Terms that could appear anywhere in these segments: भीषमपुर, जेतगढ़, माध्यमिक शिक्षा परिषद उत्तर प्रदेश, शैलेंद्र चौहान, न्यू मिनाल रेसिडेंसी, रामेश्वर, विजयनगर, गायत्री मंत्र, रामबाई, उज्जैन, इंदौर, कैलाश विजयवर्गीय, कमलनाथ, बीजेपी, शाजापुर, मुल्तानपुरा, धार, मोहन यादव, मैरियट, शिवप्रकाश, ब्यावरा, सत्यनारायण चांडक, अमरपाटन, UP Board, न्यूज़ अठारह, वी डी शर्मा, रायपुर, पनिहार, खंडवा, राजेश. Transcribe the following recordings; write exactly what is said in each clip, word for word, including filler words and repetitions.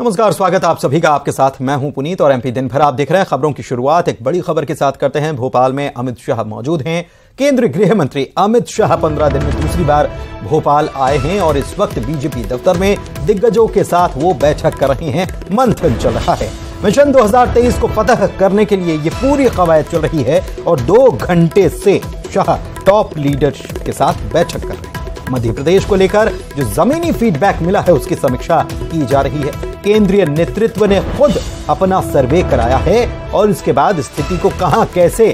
नमस्कार, स्वागत आप सभी का। आपके साथ मैं हूं पुनीत और एमपी दिन भर आप देख रहे हैं। खबरों की शुरुआत एक बड़ी खबर के साथ करते हैं। भोपाल में अमित शाह मौजूद हैं। केंद्रीय गृह मंत्री अमित शाह पंद्रह दिन में दूसरी बार भोपाल आए हैं और इस वक्त बीजेपी दफ्तर में दिग्गजों के साथ वो बैठक कर रहे हैं। मंथन चल रहा है। मिशन दो हज़ार तेईस को फतह करने के लिए ये पूरी कवायद चल रही है और दो घंटे से शाह टॉप लीडरशिप के साथ बैठक कर रहे हैं। मध्य प्रदेश को लेकर जो जमीनी फीडबैक मिला है उसकी समीक्षा की जा रही है। केंद्रीय नेतृत्व ने खुद अपना सर्वे कराया है और इसके बाद स्थिति को कहां कैसे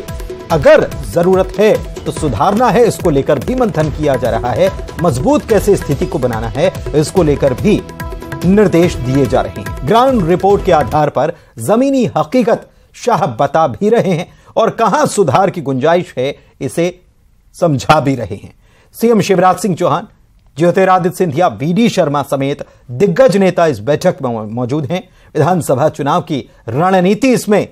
अगर जरूरत है तो सुधारना है इसको लेकर भी मंथन किया जा रहा है। मजबूत कैसे स्थिति को बनाना है इसको लेकर भी निर्देश दिए जा रहे हैं। ग्राउंड रिपोर्ट के आधार पर जमीनी हकीकत शाह बता भी रहे हैं और कहां सुधार की गुंजाइश है इसे समझा भी रहे हैं। CM Shivraj Singh Chouhan, Jyotiraditya Scindia, B D Sharma समेत दिग्गज नेता इस बैठक में मौजूद हैं। विधानसभा चुनाव की रणनीति इसमें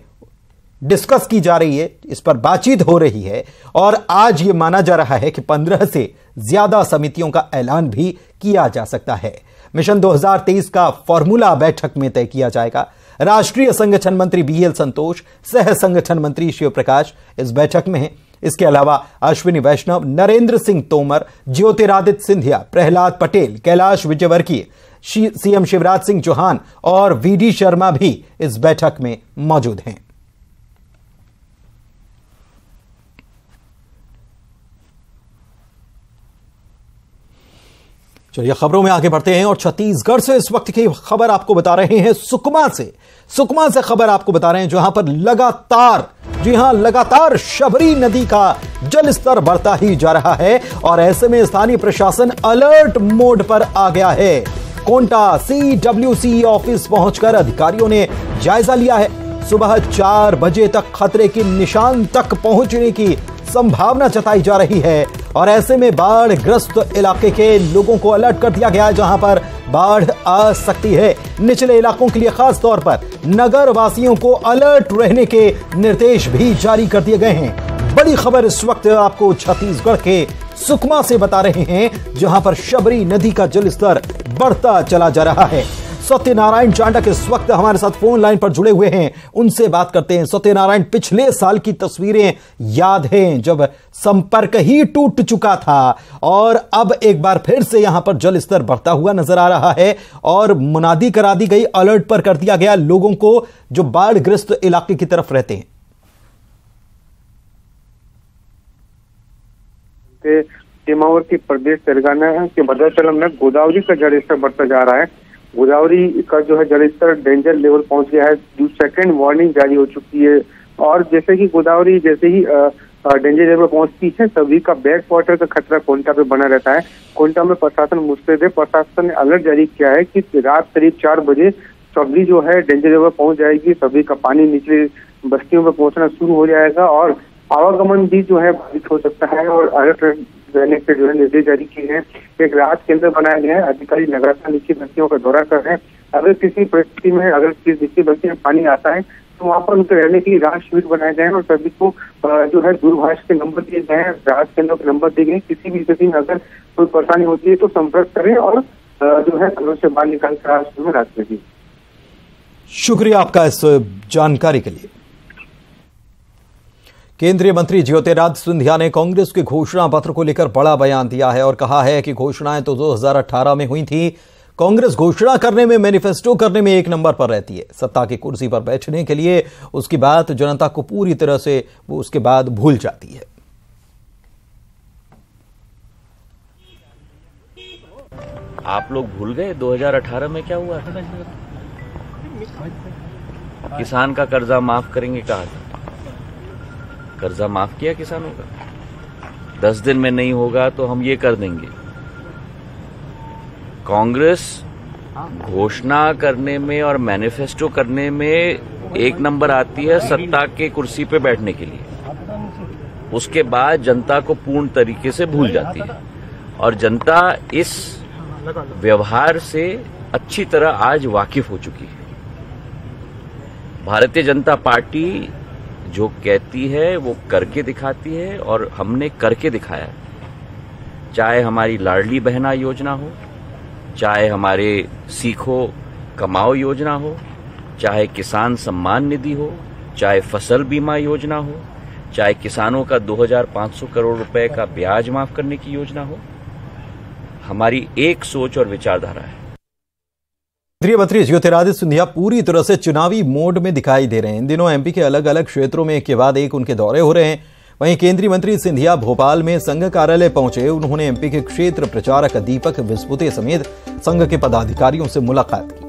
डिस्कस की जा रही है, इस पर बातचीत हो रही है और आज ये माना जा रहा है कि पंद्रह से ज्यादा समितियों का ऐलान भी किया जा सकता है। मिशन दो हज़ार तेईस का फॉर्मूला बैठक में तय किया जाएगा। राष्ट्रीय संगठन मंत्री बी एल संतोष, सह संगठन मंत्री शिवप्रकाश इस बैठक में हैं। इसके अलावा अश्विनी वैष्णव, नरेंद्र सिंह तोमर, ज्योतिरादित्य सिंधिया, प्रहलाद पटेल, कैलाश विजयवर्गीय, सीएम शिवराज सिंह चौहान और वी डी शर्मा भी इस बैठक में मौजूद हैं। चलिए खबरों में आगे बढ़ते हैं और छत्तीसगढ़ से इस वक्त की खबर आपको बता रहे हैं। सुकमा से सुकमा से खबर आपको बता रहे हैं जहां पर लगातार जी हां लगातार शबरी नदी का जल स्तर बढ़ता ही जा रहा है और ऐसे में स्थानीय प्रशासन अलर्ट मोड पर आ गया है। कोंटा सीडब्ल्यूसी ऑफिस पहुंचकर अधिकारियों ने जायजा लिया है। सुबह चार बजे तक खतरे के निशान तक पहुंचने की संभावना जताई जा रही है और ऐसे में बाढ़ ग्रस्त इलाके के लोगों को अलर्ट कर दिया गया है जहां पर बाढ़ आ सकती है। निचले इलाकों के लिए खास तौर पर नगर वासियों को अलर्ट रहने के निर्देश भी जारी कर दिए गए हैं। बड़ी खबर इस वक्त आपको छत्तीसगढ़ के सुकमा से बता रहे हैं जहां पर शबरी नदी का जलस्तर बढ़ता चला जा रहा है। सत्यनारायण चांडक इस वक्त हमारे साथ फोन लाइन पर जुड़े हुए हैं, उनसे बात करते हैं। सत्यनारायण, पिछले साल की तस्वीरें याद हैं जब संपर्क ही टूट चुका था और अब एक बार फिर से यहां पर जल स्तर बढ़ता हुआ नजर आ रहा है और मुनादी करा दी गई, अलर्ट पर कर दिया गया लोगों को जो बाढ़ ग्रस्त इलाके की तरफ रहते हैं। सीमावर्ती प्रदेश तेलंगाना के भद्राचलम में गोदावरी का जल स्तर बढ़ता जा रहा है। गोदावरी का जो है जलस्तर डेंजर लेवल पहुंच गया है। जो सेकेंड वार्निंग जारी हो चुकी है और जैसे कि गोदावरी जैसे ही डेंजर लेवल पहुंचती है सभी का बैक वाटर का खतरा कोंटा पे बना रहता है। कोंटा में प्रशासन मुस्तैद है। प्रशासन ने अलर्ट जारी किया है कि रात करीब चार बजे सभी जो है डेंजर लेवल पहुंच जाएगी। सभी का पानी निचले बस्तियों में पहुंचना शुरू हो जाएगा और आवागमन भी जो है बाधित हो सकता है और अलर्ट रहने के जो है निर्देश जारी किए हैं। एक राहत केंद्र बनाया गया है। अधिकारी लगातार निचली बस्तियों का दौरा कर रहे हैं। अगर किसी परिस्थिति में अगर किसी निचली बस्ती में पानी आता है तो वहाँ पर उनके रहने के लिए राहत शिविर बनाए गए हैं और सभी को जो है दूरभाष के नंबर दिए गए हैं, राहत केंद्रों के नंबर दिए गए। किसी भी स्थिति में अगर कोई परेशानी होती है तो संपर्क करें और जो है घरों से बाहर निकाल कर राहत शिविर में राहत करें। शुक्रिया आपका इस जानकारी के लिए। केंद्रीय मंत्री ज्योतिरादित्य सिंधिया ने कांग्रेस के घोषणा पत्र को लेकर बड़ा बयान दिया है और कहा है कि घोषणाएं तो दो हज़ार अठारह में हुई थी। कांग्रेस घोषणा करने में, मैनिफेस्टो करने में एक नंबर पर रहती है। सत्ता की कुर्सी पर बैठने के लिए उसकी बात जनता को पूरी तरह से वो उसके बाद भूल जाती है। आप लोग भूल गए दो हज़ार अठारह में क्या हुआ था। किसान का कर्जा माफ करेंगे कहा था। कर्जा माफ किया किसानों का। दस दिन में नहीं होगा तो हम ये कर देंगे। कांग्रेस घोषणा करने में और मैनिफेस्टो करने में एक नंबर आती है सत्ता के कुर्सी पे बैठने के लिए। उसके बाद जनता को पूर्ण तरीके से भूल जाती है और जनता इस व्यवहार से अच्छी तरह आज वाकिफ हो चुकी है। भारतीय जनता पार्टी जो कहती है वो करके दिखाती है और हमने करके दिखाया। चाहे हमारी लाडली बहना योजना हो, चाहे हमारे सीखो कमाओ योजना हो, चाहे किसान सम्मान निधि हो, चाहे फसल बीमा योजना हो, चाहे किसानों का दो हज़ार पाँच सौ करोड़ रुपए का ब्याज माफ करने की योजना हो, हमारी एक सोच और विचारधारा है। केंद्रीय मंत्री ज्योतिरादित्य सिंधिया पूरी तरह से चुनावी मोड में दिखाई दे रहे हैं। इन दिनों एमपी के अलग अलग क्षेत्रों में एक के बाद एक उनके दौरे हो रहे हैं। वहीं केंद्रीय मंत्री सिंधिया भोपाल में संघ कार्यालय पहुंचे। उन्होंने एमपी के क्षेत्र प्रचारक दीपक विस्पुते समेत संघ के पदाधिकारियों से मुलाकात की।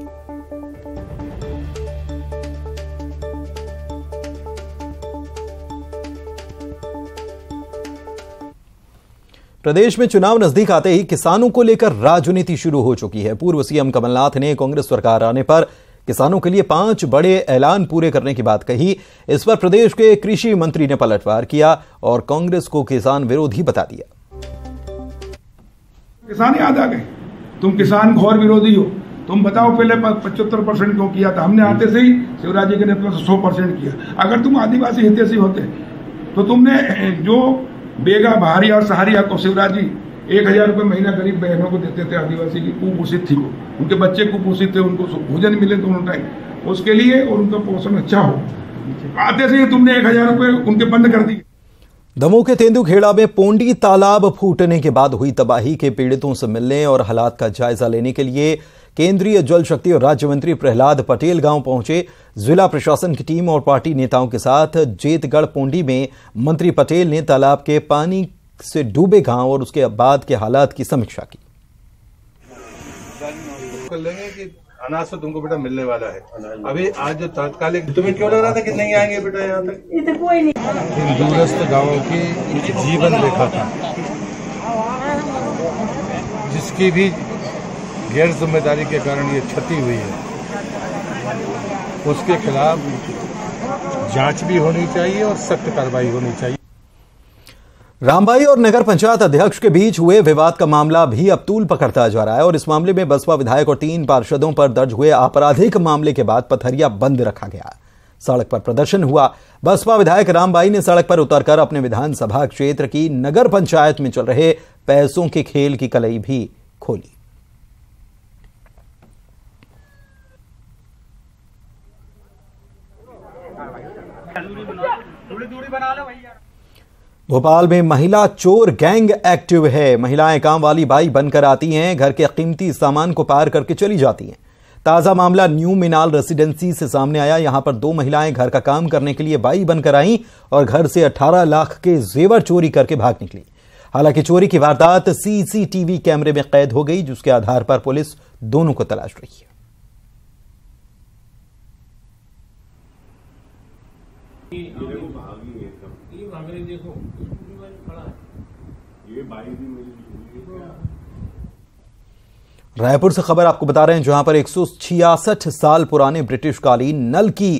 प्रदेश में चुनाव नजदीक आते ही किसानों को लेकर राजनीति शुरू हो चुकी है। पूर्व सीएम कमलनाथ ने कांग्रेस सरकार आने पर किसानों के लिए पांच बड़े ऐलान पूरे करने की बात कही। इस पर प्रदेश के कृषि मंत्री ने पलटवार किया और कांग्रेस को किसान विरोधी बता दिया। किसान याद आ गए, तुम किसान घोर विरोधी हो। तुम बताओ पहले पचहत्तर परसेंट क्यों किया था? हमने आते से ही शिवराज जी के नेतृत्व से सौ परसेंट किया। अगर तुम आदिवासी हितैषी होते तो तुमने जो बेगा भारी और सहारिया को शिवराज जी एक हजार रुपये महीना गरीब बहनों को देते थे, आदिवासी की कुपोषित थी, उनके बच्चे कुपोषित थे, उनको भोजन मिले तो उनका उसके लिए और उनका पोषण अच्छा हो, आते से तुमने एक हजार रुपये उनके बंद कर दिए। दमोह के तेंदुखेड़ा में पोडी तालाब फूटने के बाद हुई तबाही के पीड़ितों से मिलने और हालात का जायजा लेने के लिए केंद्रीय जल शक्ति और राज्य मंत्री प्रहलाद पटेल गांव पहुंचे। जिला प्रशासन की टीम और पार्टी नेताओं के साथ जेतगढ़ पोंडी में मंत्री पटेल ने तालाब के पानी से डूबे गांव और उसके बाद के हालात की समीक्षा की। कर लेंगे कि अनाज तो तुमको बेटा मिलने वाला है। अभी आज जो तात्कालिक तुम्हें क्यों लग रहा था कि नहीं आएंगे बेटा यहाँ तक? कोई नहीं, दूरस्थ गाँव की जीवन रेखा था जिसकी भी गैर जिम्मेदारी के कारण ये क्षति हुई है, उसके खिलाफ जांच भी होनी चाहिए और सख्त कार्रवाई होनी चाहिए। रामबाई और नगर पंचायत अध्यक्ष के बीच हुए विवाद का मामला भी अब तूल पकड़ता जा रहा है और इस मामले में बसपा विधायक और तीन पार्षदों पर दर्ज हुए आपराधिक मामले के बाद पथरिया बंद रखा गया। सड़क पर प्रदर्शन हुआ। बसपा विधायक रामबाई ने सड़क पर उतरकर अपने विधानसभा क्षेत्र की नगर पंचायत में चल रहे पैसों के खेल की कलई भी खोली। भोपाल में महिला चोर गैंग एक्टिव है। महिलाएं काम वाली बाई बनकर आती हैं, घर के कीमती सामान को पार करके चली जाती हैं। ताजा मामला न्यू मिनाल रेसिडेंसी से सामने आया। यहां पर दो महिलाएं घर का काम करने के लिए बाई बनकर आईं और घर से अठारह लाख के जेवर चोरी करके भाग निकली। हालांकि चोरी की वारदात सीसीटीवी कैमरे में कैद हो गई, जिसके आधार पर पुलिस दोनों को तलाश रही है। रायपुर से खबर आपको बता रहे हैं, जहां पर एक सौ छियासठ साल पुराने ब्रिटिश कालीन नल की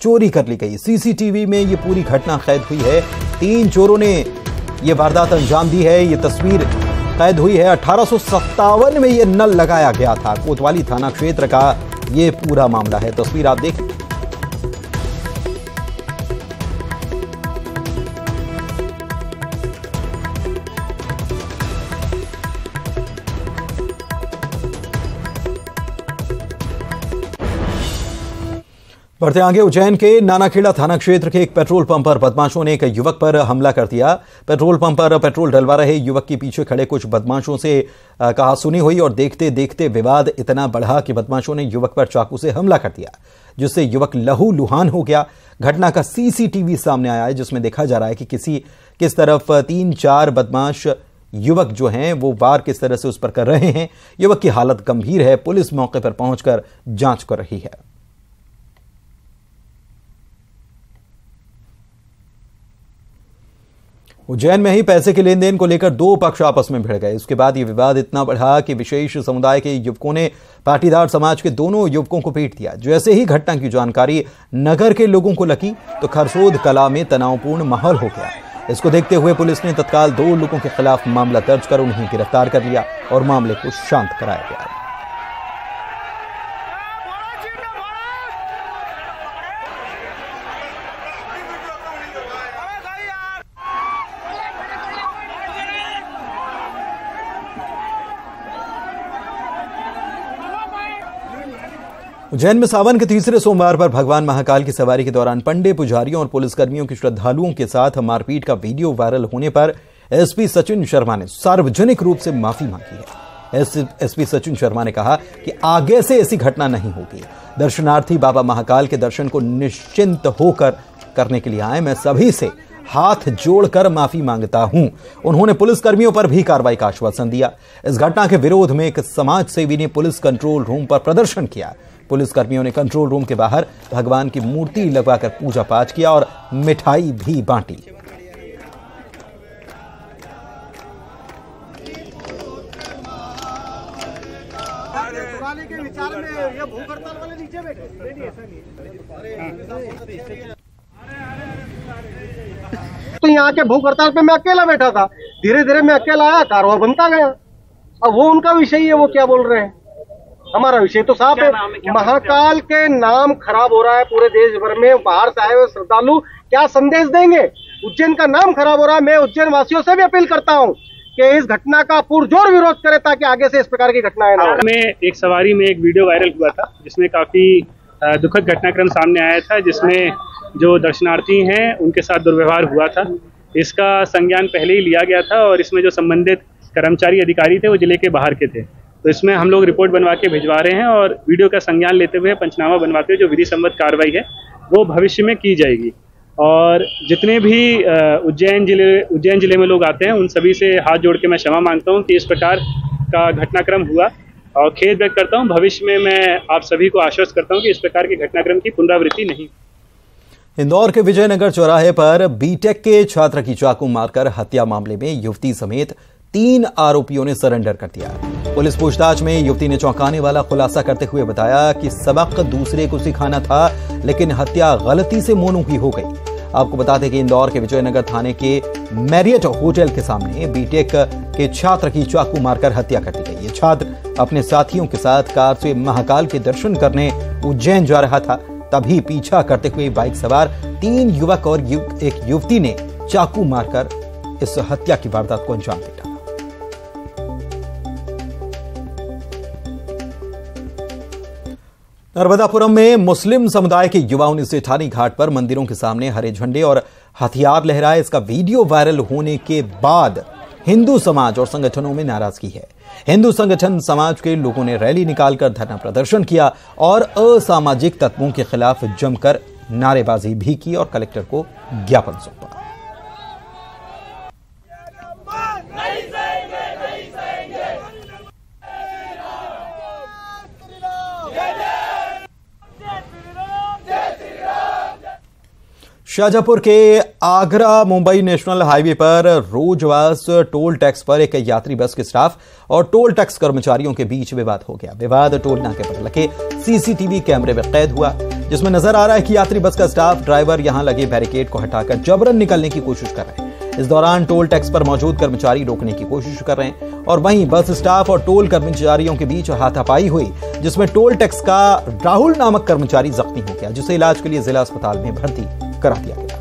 चोरी कर ली गई। सीसीटीवी में यह पूरी घटना कैद हुई है। तीन चोरों ने यह वारदात अंजाम दी है। यह तस्वीर कैद हुई है। अठारह सौ सत्तावन में यह नल लगाया गया था। कोतवाली थाना क्षेत्र का यह पूरा मामला है। तस्वीर आप देख बढ़ते आगे। उज्जैन के नानाखेड़ा थाना क्षेत्र के एक पेट्रोल पंप पर बदमाशों ने एक युवक पर हमला कर दिया। पेट्रोल पंप पर पेट्रोल डलवा रहे युवक के पीछे खड़े कुछ बदमाशों से कहासुनी हुई और देखते देखते विवाद इतना बढ़ा कि बदमाशों ने युवक पर चाकू से हमला कर दिया, जिससे युवक लहूलुहान हो गया। घटना का सीसीटीवी सामने आया है, जिसमें देखा जा रहा है कि किसी किस तरफ तीन चार बदमाश युवक जो हैं वो वार किस तरह से उस पर कर रहे हैं। युवक की हालत गंभीर है। पुलिस मौके पर पहुंचकर जांच कर रही है। उज्जैन में ही पैसे के लेन देन को लेकर दो पक्ष आपस में भिड़ गए। इसके बाद ये विवाद इतना बढ़ा कि विशेष समुदाय के युवकों ने पाटीदार समाज के दोनों युवकों को पीट दिया। जैसे ही घटना की जानकारी नगर के लोगों को लगी तो खरसोद कला में तनावपूर्ण माहौल हो गया। इसको देखते हुए पुलिस ने तत्काल दो लोगों के खिलाफ मामला दर्ज कर उन्हें गिरफ्तार कर लिया और मामले को शांत कराया गया। उज्जैन में सावन के तीसरे सोमवार पर भगवान महाकाल की सवारी के दौरान पंडे, पुजारियों और पुलिसकर्मियों की श्रद्धालुओं के साथ मारपीट का वीडियो वायरल होने पर एसपी सचिन शर्मा ने सार्वजनिक रूप से माफी मांगी है। एसपी सचिन शर्मा ने कहा कि आगे से ऐसी घटना नहीं होगी। दर्शनार्थी बाबा महाकाल के दर्शन को निश्चिंत होकर करने के लिए आए। मैं सभी से हाथ जोड़कर माफी मांगता हूं। उन्होंने पुलिसकर्मियों पर भी कार्रवाई का आश्वासन दिया। इस घटना के विरोध में एक समाजसेवी ने पुलिस कंट्रोल रूम पर प्रदर्शन किया। पुलिसकर्मियों ने कंट्रोल रूम के बाहर भगवान की मूर्ति लगाकर पूजा पाठ किया और मिठाई भी बांटी। तो यहाँ के भूख हड़ताल पे मैं अकेला बैठा था। धीरे धीरे मैं अकेला आया, कारोबार बनता गया। अब वो उनका विषय है, वो क्या बोल रहे हैं, हमारा विषय तो साफ है। महाकाल के नाम खराब हो रहा है पूरे देश भर में। बाहर से आए हुए श्रद्धालु क्या संदेश देंगे? उज्जैन का नाम खराब हो रहा है। मैं उज्जैन वासियों से भी अपील करता हूँ कि इस घटना का पुरजोर विरोध करें ताकि आगे से इस प्रकार की घटनाएं ना हो। मैं एक सवारी में एक वीडियो वायरल हुआ था जिसमें काफी दुखद घटनाक्रम सामने आया था, जिसमें जो दर्शनार्थी हैं उनके साथ दुर्व्यवहार हुआ था। इसका संज्ञान पहले ही लिया गया था और इसमें जो संबंधित कर्मचारी अधिकारी थे वो जिले के बाहर के थे, तो इसमें हम लोग रिपोर्ट बनवा के भिजवा रहे हैं और वीडियो का संज्ञान लेते हुए पंचनामा बनवाते हुए जो विधि सम्मत कार्रवाई है वो भविष्य में की जाएगी। और जितने भी उज्जैन जिले उज्जैन जिले में लोग आते हैं उन सभी से हाथ जोड़ के मैं क्षमा मांगता हूँ कि इस प्रकार का घटनाक्रम हुआ और खेद व्यक्त करता हूँ। भविष्य में मैं आप सभी को आश्वस्त करता हूँ कि इस प्रकार के घटनाक्रम की पुनरावृत्ति नहीं। इंदौर के विजयनगर चौराहे पर बीटेक के छात्र की चाकू मारकर हत्या मामले में युवती समेत तीन आरोपियों ने सरेंडर कर दिया। पुलिस पूछताछ में युवती ने चौंकाने वाला खुलासा करते हुए बताया कि सबक दूसरे को सिखाना था, लेकिन हत्या गलती से मोनू की हो गई। आपको बता दें कि इंदौर के विजयनगर थाने के मैरियट होटल के सामने बीटेक के छात्र की चाकू मारकर हत्या कर दी गई। ये छात्र अपने साथियों के साथ कार से महाकाल के दर्शन करने उज्जैन जा रहा था, तभी पीछा करते हुए बाइक सवार तीन युवक और एक युवती ने चाकू मारकर इस हत्या की वारदात को अंजाम दिया। नर्मदापुरम में मुस्लिम समुदाय के युवाओं ने सेठानी घाट पर मंदिरों के सामने हरे झंडे और हथियार लहराए। इसका वीडियो वायरल होने के बाद हिंदू समाज और संगठनों में नाराजगी है। हिंदू संगठन समाज के लोगों ने रैली निकालकर धरना प्रदर्शन किया और असामाजिक तत्वों के खिलाफ जमकर नारेबाजी भी की और कलेक्टर को ज्ञापन सौंपा। शाजापुर के आगरा मुंबई नेशनल हाईवे पर रोजवास टोल टैक्स पर एक यात्री बस के स्टाफ और टोल टैक्स कर्मचारियों के बीच विवाद हो गया। विवाद टोल नाके पर लगे सीसीटीवी कैमरे में कैद हुआ, जिसमें नजर आ रहा है कि यात्री बस का स्टाफ ड्राइवर यहां लगे बैरिकेड को हटाकर जबरन निकलने की कोशिश कर रहे हैं। इस दौरान टोल टैक्स पर मौजूद कर्मचारी रोकने की कोशिश कर रहे हैं और वहीं बस स्टाफ और टोल कर्मचारियों के बीच हाथापाई हुई, जिसमें टोल टैक्स का राहुल नामक कर्मचारी जख्मी हो गया, जिसे इलाज के लिए जिला अस्पताल में भर्ती करा दिया गया।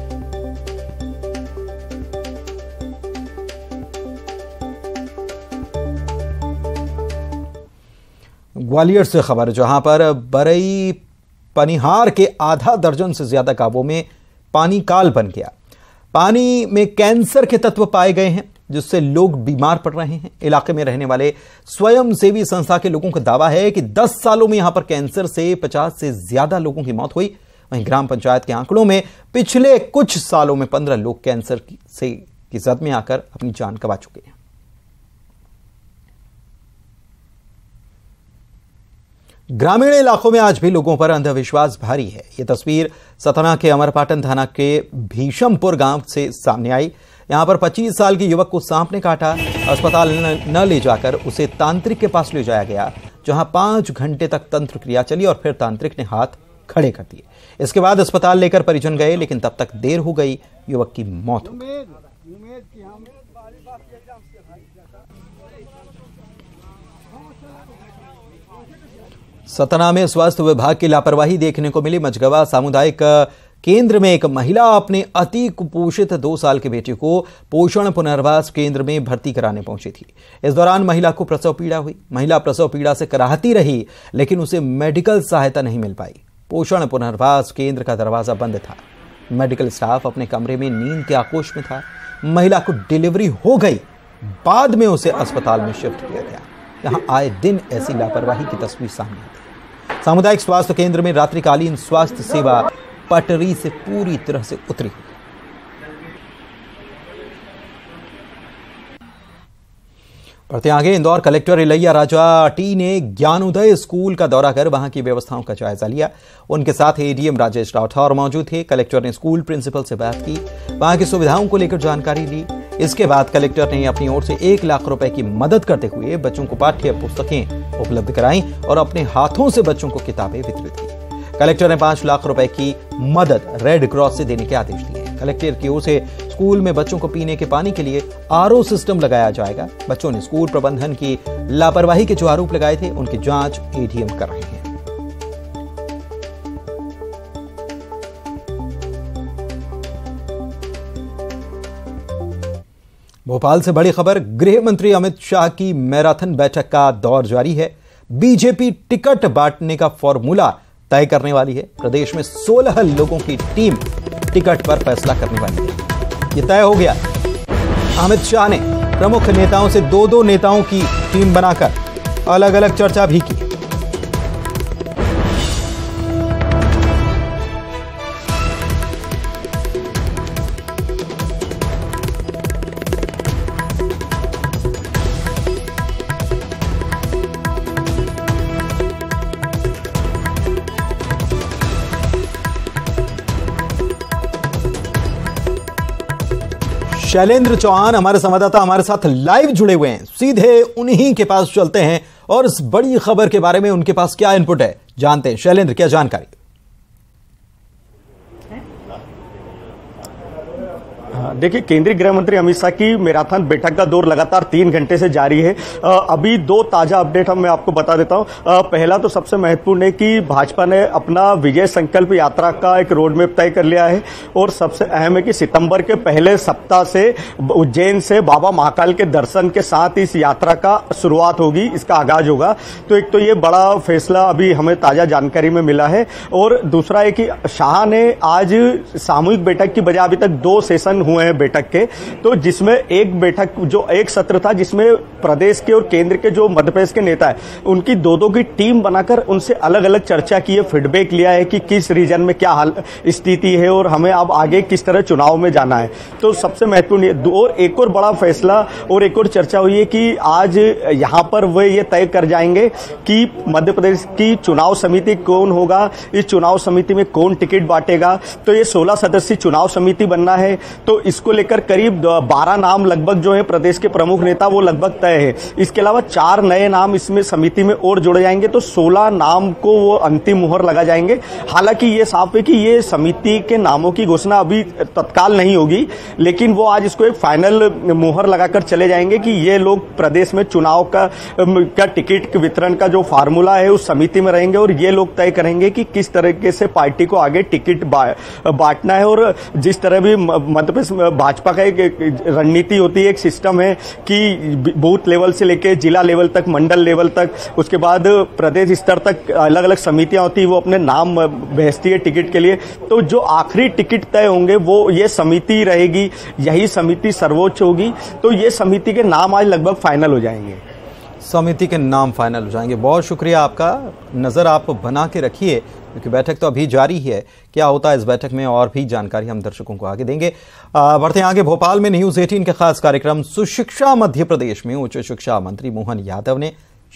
ग्वालियर से खबर, जहां पर बरई पनिहार के आधा दर्जन से ज्यादा गांवों में पानी काल बन गया। पानी में कैंसर के तत्व पाए गए हैं, जिससे लोग बीमार पड़ रहे हैं। इलाके में रहने वाले स्वयंसेवी संस्था के लोगों का दावा है कि दस सालों में यहां पर कैंसर से पचास से ज्यादा लोगों की मौत हुई। वहीं ग्राम पंचायत के आंकड़ों में पिछले कुछ सालों में पंद्रह लोग कैंसर से की जद में आकर अपनी जान गंवा चुके हैं। ग्रामीण इलाकों में आज भी लोगों पर अंधविश्वास भारी है। यह तस्वीर सतना के अमरपाटन थाना के भीषमपुर गांव से सामने आई। यहां पर पच्चीस साल के युवक को सांप ने काटा। अस्पताल न ले जाकर उसे तांत्रिक के पास ले जाया गया, जहां पांच घंटे तक तंत्र क्रिया चली और फिर तांत्रिक ने हाथ खड़े कर दिए। इसके बाद अस्पताल लेकर परिजन गए, लेकिन तब तक देर हो गई, युवक की मौत हो गई। सतना में स्वास्थ्य विभाग की लापरवाही देखने को मिली। मझगवा सामुदायिक केंद्र में एक महिला अपने अति कुपोषित दो साल के बेटे को पोषण पुनर्वास केंद्र में भर्ती कराने पहुंची थी। इस दौरान महिला को प्रसव पीड़ा हुई। महिला प्रसव पीड़ा से कराहती रही, लेकिन उसे मेडिकल सहायता नहीं मिल पाई। पोषण पुनर्वास केंद्र का दरवाजा बंद था। मेडिकल स्टाफ अपने कमरे में नींद के आकोश में था। महिला को डिलीवरी हो गई, बाद में उसे अस्पताल में शिफ्ट किया गया। यहाँ आए दिन ऐसी लापरवाही की तस्वीर सामने आती है। सामुदायिक स्वास्थ्य केंद्र में रात्रिकालीन स्वास्थ्य सेवा पटरी से पूरी तरह से उतरी। बढ़ते आगे, इंदौर कलेक्टर इलैया राजा टी ने ज्ञानोदय स्कूल का दौरा कर वहां की व्यवस्थाओं का जायजा लिया। उनके साथ एडीएम राजेश राठौर मौजूद थे। कलेक्टर ने स्कूल प्रिंसिपल से बात की, वहां की सुविधाओं को लेकर जानकारी ली। इसके बाद कलेक्टर ने अपनी ओर से एक लाख रुपए की मदद करते हुए बच्चों को पाठ्य पुस्तकें उपलब्ध कराई और अपने हाथों से बच्चों को किताबें वितरित की। कलेक्टर ने पांच लाख रुपए की मदद रेड क्रॉस से देने के आदेश दिए। कलेक्टर की ओर से स्कूल में बच्चों को पीने के पानी के लिए आरओ सिस्टम लगाया जाएगा। बच्चों ने स्कूल प्रबंधन की लापरवाही के जो आरोप लगाए थे, उनकी जांच एडीएम कर रहे हैं। भोपाल से बड़ी खबर, गृह मंत्री अमित शाह की मैराथन बैठक का दौर जारी है। बीजेपी टिकट बांटने का फॉर्मूला तय करने वाली है। प्रदेश में सोलह लोगों की टीम टिकट पर फैसला करने वाली है। ये तय हो गया। अमित शाह ने प्रमुख नेताओं से दो दो नेताओं की टीम बनाकर अलग अलग चर्चा भी की। शैलेंद्र चौहान हमारे संवाददाता हमारे साथ लाइव जुड़े हुए हैं। सीधे उन्हीं के पास चलते हैं और इस बड़ी खबर के बारे में उनके पास क्या इनपुट है जानते हैं। शैलेंद्र, क्या जानकारी? देखिए, केंद्रीय गृह मंत्री अमित शाह की मैराथन बैठक का दौर लगातार तीन घंटे से जारी है। अभी दो ताजा अपडेट हम मैं आपको बता देता हूं। पहला तो सबसे महत्वपूर्ण है कि भाजपा ने अपना विजय संकल्प यात्रा का एक रोड मैप तय कर लिया है और सबसे अहम है कि सितंबर के पहले सप्ताह से उज्जैन से बाबा महाकाल के दर्शन के साथ इस यात्रा का शुरुआत होगी, इसका आगाज होगा। तो एक तो ये बड़ा फैसला अभी हमें ताजा जानकारी में मिला है। और दूसरा है कि शाह ने आज सामूहिक बैठक की बजाय अभी तक दो सेशन हुए हैं बैठक के, तो जिसमें एक बैठक जो एक सत्र था जिसमें प्रदेश के और केंद्र के जो मध्यप्रदेश के नेता है उनकी दो दो की टीम बनाकर उनसे अलग अलग चर्चा की है, फीडबैक लिया है कि किस रीजन में क्या हाल स्थिति है और हमें अब आगे किस तरह चुनाव में जाना है। तो सबसे महत्वपूर्ण और एक और बड़ा फैसला और एक और चर्चा हुई है कि आज यहां पर वे ये तय कर जाएंगे कि मध्यप्रदेश की चुनाव समिति कौन होगा, इस चुनाव समिति में कौन टिकट बांटेगा। तो ये सोलह सदस्यीय चुनाव समिति बनना है। तो इसको लेकर करीब बारह नाम लगभग जो है प्रदेश के प्रमुख नेता वो लगभग तय है। इसके अलावा चार नए नाम इसमें समिति में और जोड़े जाएंगे, तो सोलह नाम को वो अंतिम मुहर लगा जाएंगे। हालांकि ये साफ है कि ये समिति के नामों की घोषणा अभी तत्काल नहीं होगी, लेकिन वो आज इसको एक फाइनल मुहर लगाकर चले जाएंगे कि ये लोग प्रदेश में चुनाव का, का टिकट वितरण का जो फार्मूला है उस समिति में रहेंगे और ये लोग तय करेंगे कि किस तरीके से पार्टी को आगे टिकट बांटना है। और जिस तरह भी मध्यप्रदेश भाजपा का एक रणनीति होती है, एक सिस्टम है कि बूथ लेवल से लेकर जिला लेवल तक, मंडल लेवल तक, उसके बाद प्रदेश स्तर तक अलग अलग समितियां होती है, वो अपने नाम भेजती है टिकट के लिए। तो जो आखिरी टिकट तय होंगे वो ये समिति रहेगी, यही समिति सर्वोच्च होगी। तो ये समिति के नाम आज लगभग फाइनल हो जाएंगे समिति के नाम फाइनल हो जाएंगे बहुत शुक्रिया आपका। नज़र आप बना के रखिए क्योंकि बैठक तो अभी जारी है। क्या होता है इस बैठक में और भी जानकारी हम दर्शकों को आगे देंगे। बढ़ते हैं आगे, भोपाल में न्यूज़ अठारह के खास कार्यक्रम सुशिक्षा मध्य प्रदेश में उच्च शिक्षा मंत्री मोहन यादव ने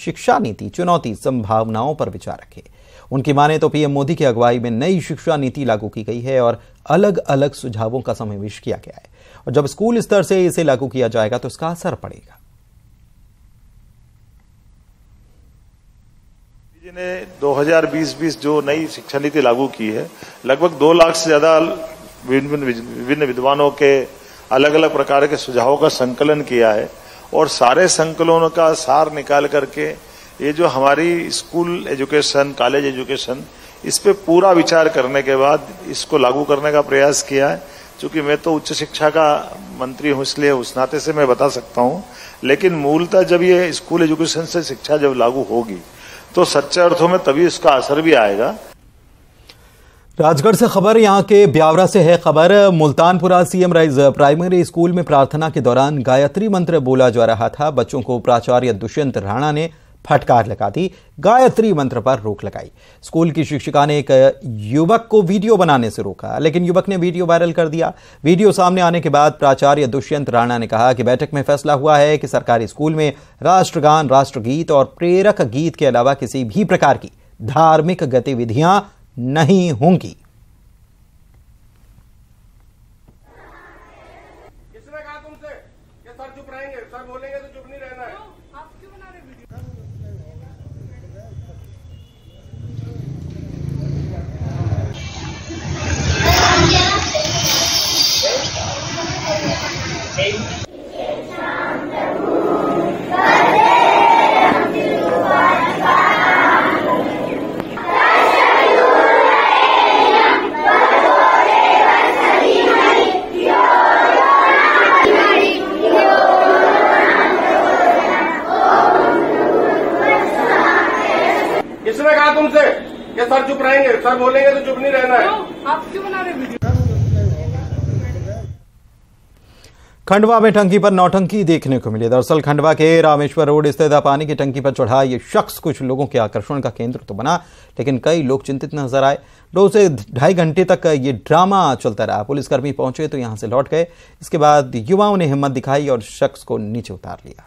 शिक्षा नीति चुनौती संभावनाओं पर विचार रखे। उनकी माने तो पीएम मोदी की अगुवाई में नई शिक्षा नीति लागू की गई है और अलग अलग सुझावों का समावेश किया गया है और जब स्कूल स्तर से इसे लागू किया जाएगा तो इसका असर पड़ेगा। ने दो हज़ार बीस जो नई शिक्षा नीति लागू की है, लगभग दो लाख से ज्यादा विभिन्न विद्वानों के अलग अलग प्रकार के सुझावों का संकलन किया है और सारे संकलनों का सार निकाल करके ये जो हमारी स्कूल एजुकेशन, कॉलेज एजुकेशन, इस पर पूरा विचार करने के बाद इसको लागू करने का प्रयास किया है। चूंकि मैं तो उच्च शिक्षा का मंत्री हूँ इसलिए उस नाते से मैं बता सकता हूँ, लेकिन मूलतः जब ये स्कूल एजुकेशन से शिक्षा जब लागू होगी तो सच्चे अर्थों में तभी इसका असर भी आएगा। राजगढ़ से खबर, यहाँ के ब्यावरा से है खबर। मुल्तानपुरा सीएम प्राइमरी स्कूल में प्रार्थना के दौरान गायत्री मंत्र बोला जा रहा था। बच्चों को प्राचार्य दुष्यंत राणा ने फटकार लगा दी, गायत्री मंत्र पर रोक लगाई। स्कूल की शिक्षिका ने एक युवक को वीडियो बनाने से रोका, लेकिन युवक ने वीडियो वायरल कर दिया। वीडियो सामने आने के बाद प्राचार्य दुष्यंत राणा ने कहा कि बैठक में फैसला हुआ है कि सरकारी स्कूल में राष्ट्रगान, राष्ट्रगीत और प्रेरक गीत के अलावा किसी भी प्रकार की धार्मिक गतिविधियां नहीं होंगी। किसने कहा तुमसे कि सर चुप रहेंगे? सर बोलेंगे तो चुप नहीं रहना है। आप क्यों बना रहे वीडियो? किसने कहा तुमसे कि सर चुप रहेंगे? सर बोलेंगे तो चुप नहीं रहना है। आप क्यों बना रहे वीडियो? खंडवा में टंकी पर नौटंकी देखने को मिली। दरअसल खंडवा के रामेश्वर रोड स्थित पानी की टंकी पर चढ़ा ये शख्स कुछ लोगों के आकर्षण का केंद्र तो बना, लेकिन कई लोग चिंतित नजर आए। दो से ढाई घंटे तक ये ड्रामा चलता रहा। पुलिसकर्मी पहुंचे तो यहां से लौट गए। इसके बाद युवाओं ने हिम्मत दिखाई और शख्स को नीचे उतार लिया।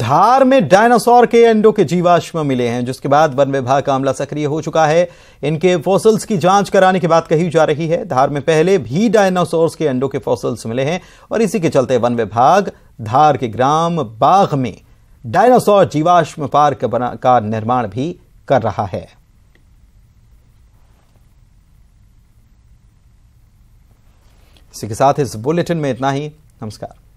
धार में डायनासोर के अंडों के जीवाश्म मिले हैं, जिसके बाद वन विभाग का अमला सक्रिय हो चुका है। इनके फॉसिल्स की जांच कराने की बात कही जा रही है। धार में पहले भी डायनासोर के अंडों के फॉसिल्स मिले हैं और इसी के चलते वन विभाग धार के ग्राम बाग में डायनासोर जीवाश्म पार्क बना का निर्माण भी कर रहा है। इसी के साथ इस बुलेटिन में इतना ही। नमस्कार।